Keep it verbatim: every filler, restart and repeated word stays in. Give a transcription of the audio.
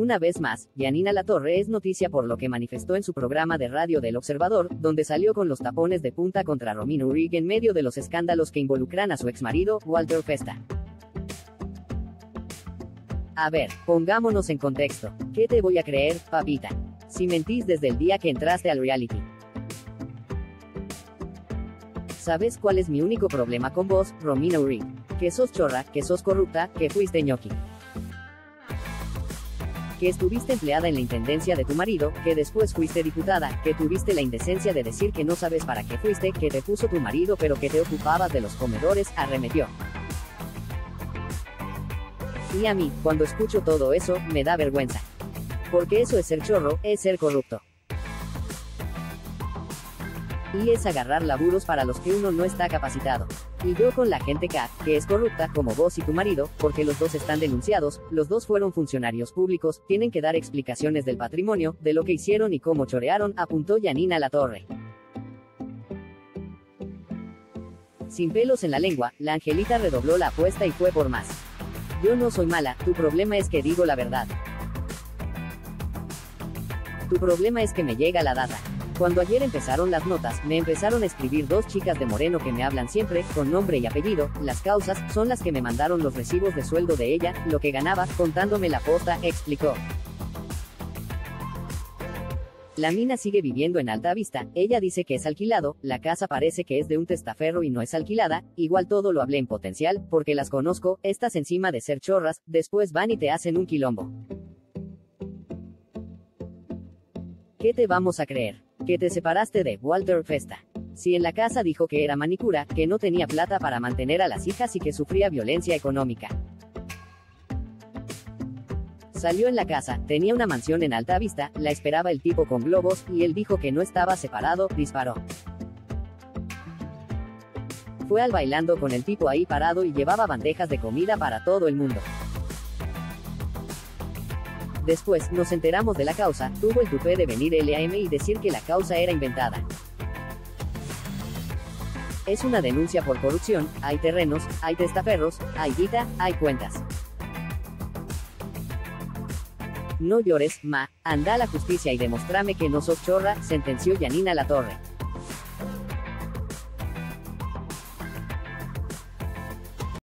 Una vez más, Yanina Latorre es noticia por lo que manifestó en su programa de radio del Observador, donde salió con los tapones de punta contra Romina Uribe en medio de los escándalos que involucran a su exmarido, Walter Festa. A ver, pongámonos en contexto. ¿Qué te voy a creer, papita? Si mentís desde el día que entraste al reality. ¿Sabes cuál es mi único problema con vos, Romina Uribe? Que sos chorra, que sos corrupta, que fuiste ñoqui. Que estuviste empleada en la intendencia de tu marido, que después fuiste diputada, que tuviste la indecencia de decir que no sabes para qué fuiste, que te puso tu marido pero que te ocupabas de los comedores, arremetió. Y a mí, cuando escucho todo eso, me da vergüenza. Porque eso es ser chorro, es ser corrupto. Y es agarrar laburos para los que uno no está capacitado. Y yo con la gente K, que es corrupta, como vos y tu marido, porque los dos están denunciados, los dos fueron funcionarios públicos, tienen que dar explicaciones del patrimonio, de lo que hicieron y cómo chorearon, apuntó Yanina Latorre. Sin pelos en la lengua, la angelita redobló la apuesta y fue por más. Yo no soy mala, tu problema es que digo la verdad. Tu problema es que me llega la data. Cuando ayer empezaron las notas, me empezaron a escribir dos chicas de Moreno que me hablan siempre, con nombre y apellido, las causas, son las que me mandaron los recibos de sueldo de ella, lo que ganaba, contándome la posta, explicó. La mina sigue viviendo en Alta Vista, ella dice que es alquilado, la casa parece que es de un testaferro y no es alquilada, igual todo lo hablé en potencial, porque las conozco, estas encima de ser chorras, después van y te hacen un quilombo. ¿Qué te vamos a creer? Que te separaste de Walter Festa. Si en la casa dijo que era manicura, que no tenía plata para mantener a las hijas y que sufría violencia económica. Salió en la casa, tenía una mansión en Alta Vista, la esperaba el tipo con globos, y él dijo que no estaba separado, disparó. Fue al bailando con el tipo ahí parado y llevaba bandejas de comida para todo el mundo. Después, nos enteramos de la causa, tuvo el tupé de venir L A M y decir que la causa era inventada. Es una denuncia por corrupción, hay terrenos, hay testaferros, hay guita, hay cuentas. No llores, ma, anda a la justicia y demostrame que no sos chorra, sentenció Yanina Latorre.